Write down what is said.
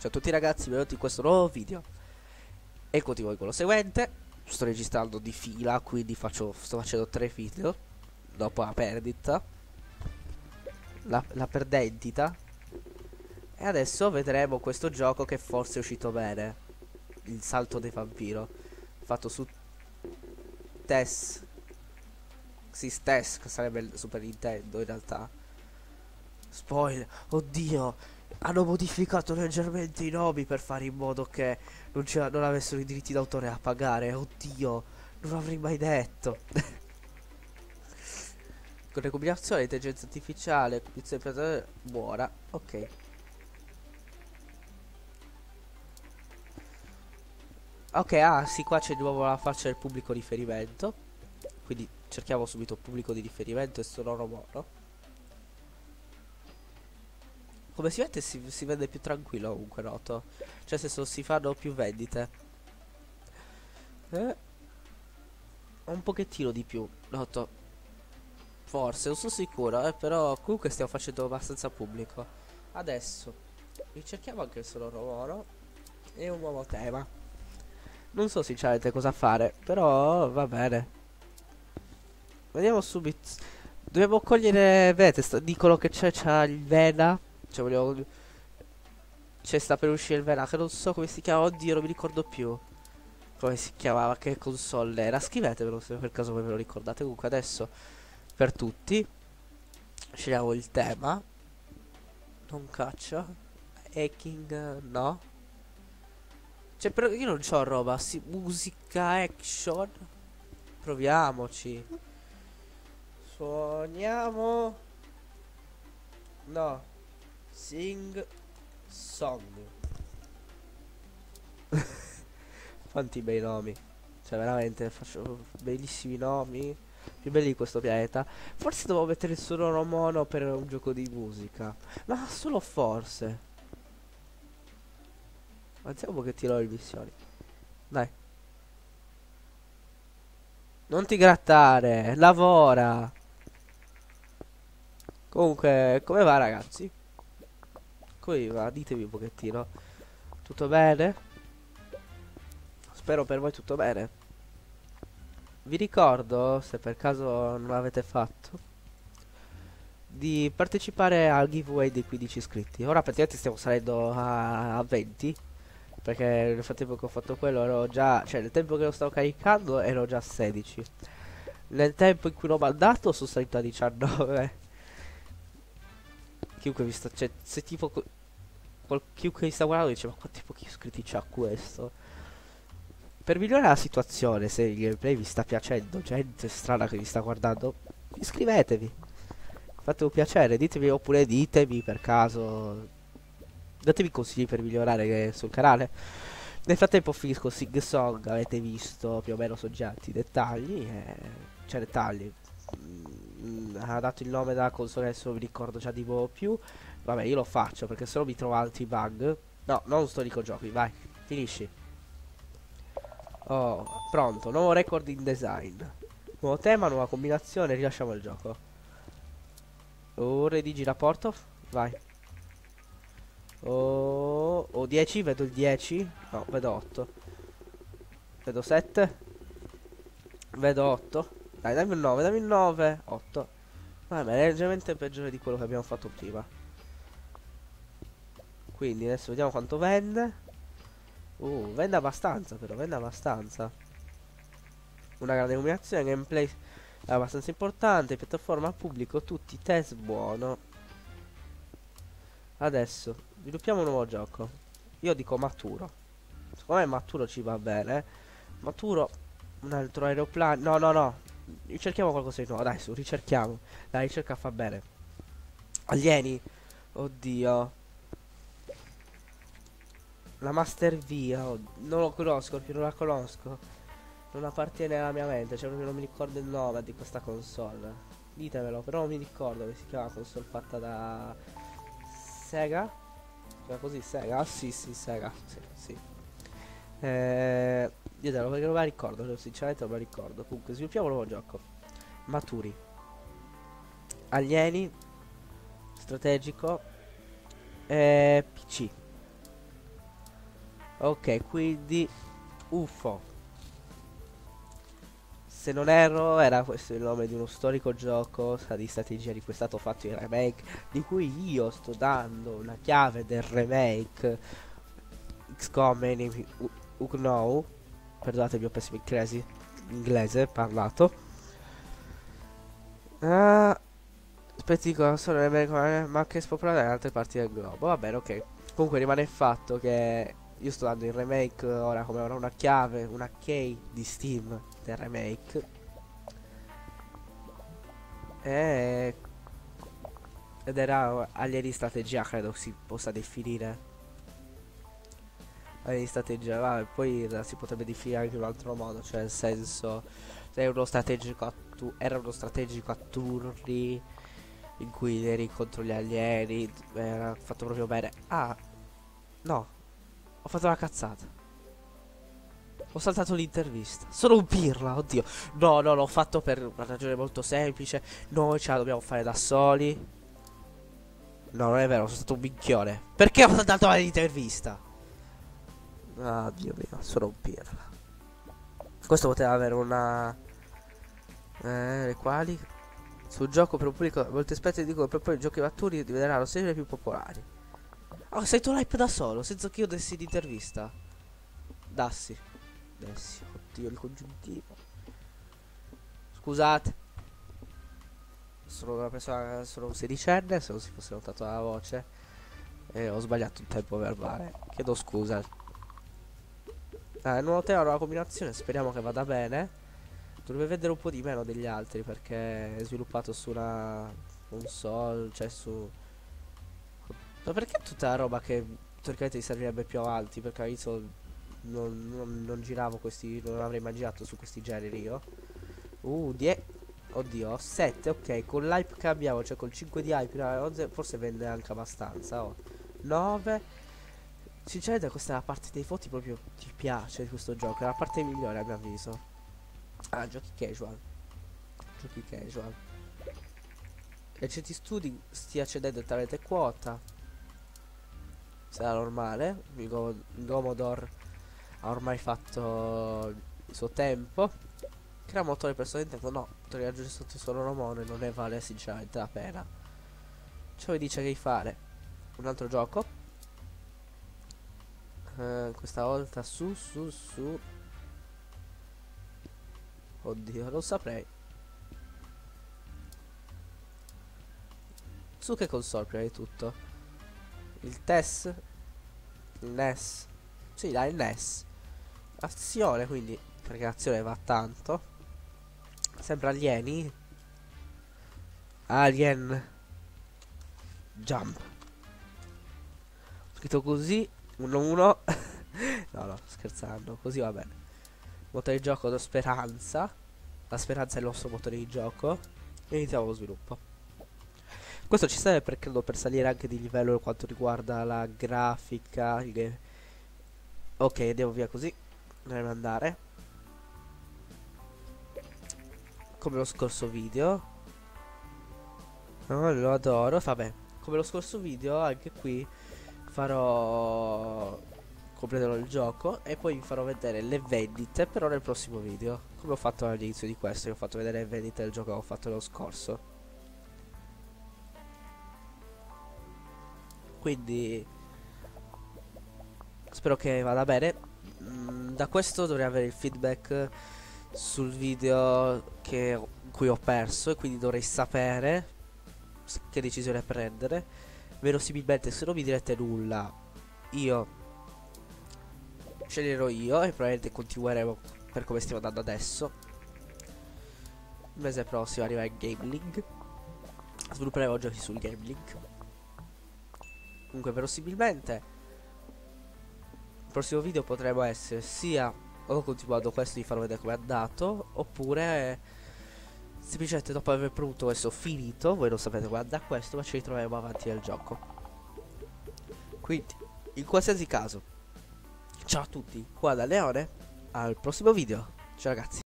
Ciao a tutti ragazzi, benvenuti in questo nuovo video. E continuo con quello seguente. Sto registrando di fila, quindi sto facendo tre video. Dopo la perdita, la perdentita. E adesso vedremo questo gioco che forse è uscito bene, il salto dei vampiro, fatto su Tess. Sì, Tess, che sarebbe il Super Nintendo in realtà. Spoiler, oddio, hanno modificato leggermente i nomi per fare in modo che non avessero i diritti d'autore a pagare. Oddio, non l'avrei mai detto. Con le combinazioni intelligenza artificiale, buona, ok. Ok, ah sì, qua c'è di nuovo la faccia del pubblico riferimento, quindi cerchiamo subito pubblico di riferimento e sonoro mono. Come si mette si vende più tranquillo ovunque noto. Cioè se si fanno più vendite. Un pochettino di più noto. Forse, non sono sicuro, però comunque stiamo facendo abbastanza pubblico. Adesso ricerchiamo anche il sonoro oro e un nuovo tema. Non so sinceramente cosa fare, però va bene. Vediamo subito. Dobbiamo cogliere Vete, dicono che c'ha il Vena. Cioè volevo... C'è sta per uscire il Vena, che non so come si chiama, oddio non mi ricordo più come si chiamava, che console era. Scrivetevelo se per caso voi ve lo ricordate. Comunque adesso per tutti scegliamo il tema. Non caccia hacking, no. Cioè però io non c'ho roba, sì, musica, action. Proviamoci. Suoniamo. No. Sing song. Quanti bei nomi. Cioè veramente faccio bellissimi nomi, più belli di questo pianeta. Forse devo mettere il sonoro mono per un gioco di musica, ma solo forse. Andiamo che tiro le missioni. Dai, non ti grattare, lavora. Comunque come va ragazzi? Va, ditemi un pochettino. Tutto bene? Spero per voi tutto bene. Vi ricordo, se per caso non l'avete fatto, di partecipare al giveaway dei 15 iscritti. Ora praticamente stiamo salendo a 20, perché nel frattempo che ho fatto quello ero già, cioè nel tempo che lo stavo caricando ero già a 16. Nel tempo in cui l'ho mandato sono salito a 19. Chiunque vi sta, cioè, se tipo chiunque mi sta guardando dice ma quanti pochi iscritti c'ha questo. Per migliorare la situazione, se il gameplay vi sta piacendo, gente strana che vi sta guardando, iscrivetevi, fate un piacere, ditemi, oppure ditemi per caso, datemi consigli per migliorare sul canale. Nel frattempo finisco Sing Song, avete visto più o meno soggetti i dettagli, cioè dettagli. Ha dato il nome della console, adesso mi ricordo già di nuovo più. Vabbè, io lo faccio perché sennò mi trovo altri bug. No, non storico giochi, vai, finisci. Oh, pronto, nuovo record in design. Nuovo tema, nuova combinazione, rilasciamo il gioco. Redigi rapporto, vai. Oh, 10, vedo il 10. No, vedo 8. Vedo 7. Vedo 8. Dai, dammi il 9, dammi il 9. 8. Vabbè, è leggermente peggiore di quello che abbiamo fatto prima. Quindi adesso vediamo quanto vende. Vende abbastanza però, vende abbastanza. Una grande combinazione, gameplay abbastanza importante, piattaforma pubblico, tutti i test buono. Adesso sviluppiamo un nuovo gioco. Io dico maturo. Secondo me maturo ci va bene. Maturo, un altro aeroplano. No, no, no. Ricerchiamo qualcosa di nuovo, dai su, ricerchiamo. La ricerca fa bene. Alieni. Oddio. La Master Via. Non lo conosco, più non la conosco. Non appartiene alla mia mente, cioè non mi ricordo il nome di questa console. Ditemelo, però non mi ricordo che si chiama console fatta da Sega. Cioè così Sega? Ah, sì, sì, Sega. Sì, sì. Dietelo perché non me la ricordo, sinceramente non me la ricordo. Comunque sviluppiamo un nuovo gioco. Maturi. Alieni. Strategico. PC. Ok, quindi UFO, se non erro, era questo il nome di uno storico gioco di strategia di cui è stato fatto il remake, di cui io sto dando una chiave del remake XCOM Unknown. Perdonatemi, ho pessimo inglese parlato. Spettacolo solo nel remake, ma che è spopolare in altre parti del globo. Va bene, ok. Comunque rimane il fatto che io sto dando il remake ora come ora una chiave, una key di Steam del remake. Ed era Alien di strategia, credo si possa definire. Alien di strategia, vabbè, poi si potrebbe definire anche in un altro modo, cioè nel senso era uno strategico a turni in cui eri contro gli alieni, era fatto proprio bene. Ah, no, ho fatto una cazzata. Ho saltato l'intervista. Sono un pirla, oddio. No, no, l'ho fatto per una ragione molto semplice. Noi ce la dobbiamo fare da soli. No, non è vero, sono stato un minchione. Perché ho saltato l'intervista? Ah, Dio mio, sono un pirla. Questo poteva avere una... le quali? Sul gioco per un pubblico... Molti esperti dicono che proprio i giochi maturi diventeranno sempre più popolari. Oh, sei tu l'hype da solo, senza che io dessi l'intervista. Dassi, oddio, il congiuntivo. Scusate. Sono una persona, sono un sedicenne, se non si fosse notata la voce. E ho sbagliato il tempo verbale. Chiedo scusa. Il nuovo tema, nuova combinazione, speriamo che vada bene. Dovrebbe vendere un po' di meno degli altri, perché è sviluppato su una console, cioè su... Ma perché tutta la roba che teoricamente ti servirebbe più avanti? Perché all'inizio non giravo questi, non avrei mai girato su questi generi io. 10, oddio, 7, ok, con l'hype che abbiamo, cioè col 5 di hype, 11, forse vende anche abbastanza, oh. 9, sinceramente questa è la parte dei voti proprio ti piace di questo gioco, è la parte migliore a mio avviso. Ah, giochi casual. E certi studi stia cedendo talmente quota. Sarà normale, Commodore ha ormai fatto il suo tempo. Crea un motore per Super Nintendo, no, potrei aggiungere sotto il suo nomone, non ne vale sinceramente la pena. Ciò vi dice che fare un altro gioco, questa volta su. Oddio, non saprei. Su che console prima di tutto? Il TES, il NES, sì dai, il NES. Azione, quindi, perché l'azione va tanto. Sempre alieni. Alien Jump, scritto così, 1-1. No, scherzando, così va bene. Motore di gioco da speranza. La speranza è il nostro motore di gioco. Iniziamo lo sviluppo. Questo ci serve per, credo, per salire anche di livello per quanto riguarda la grafica. Ok, andiamo via così. Dovremmo andare. Come lo scorso video. Oh, lo adoro. Vabbè, come lo scorso video, anche qui farò... completerò il gioco e poi vi farò vedere le vendite, però nel prossimo video. Come ho fatto all'inizio di questo, vi ho fatto vedere le vendite del gioco che ho fatto lo scorso. Quindi spero che vada bene. Da questo dovrei avere il feedback sul video in cui ho perso, e quindi dovrei sapere che decisione prendere. Verosimilmente, se non mi direte nulla, io sceglierò io e probabilmente continueremo per come stiamo andando adesso. Il mese prossimo arriva il GameLink. Svilupperemo giochi sul GameLink. Comunque, verosimilmente, il prossimo video potrebbe essere sia ho continuato questo, vi farò vedere come è andato, oppure semplicemente dopo aver pronto questo finito, voi non sapete come andrà questo, ma ci ritroveremo avanti nel gioco. Quindi, in qualsiasi caso, ciao a tutti, qua da Leone, al prossimo video, ciao ragazzi.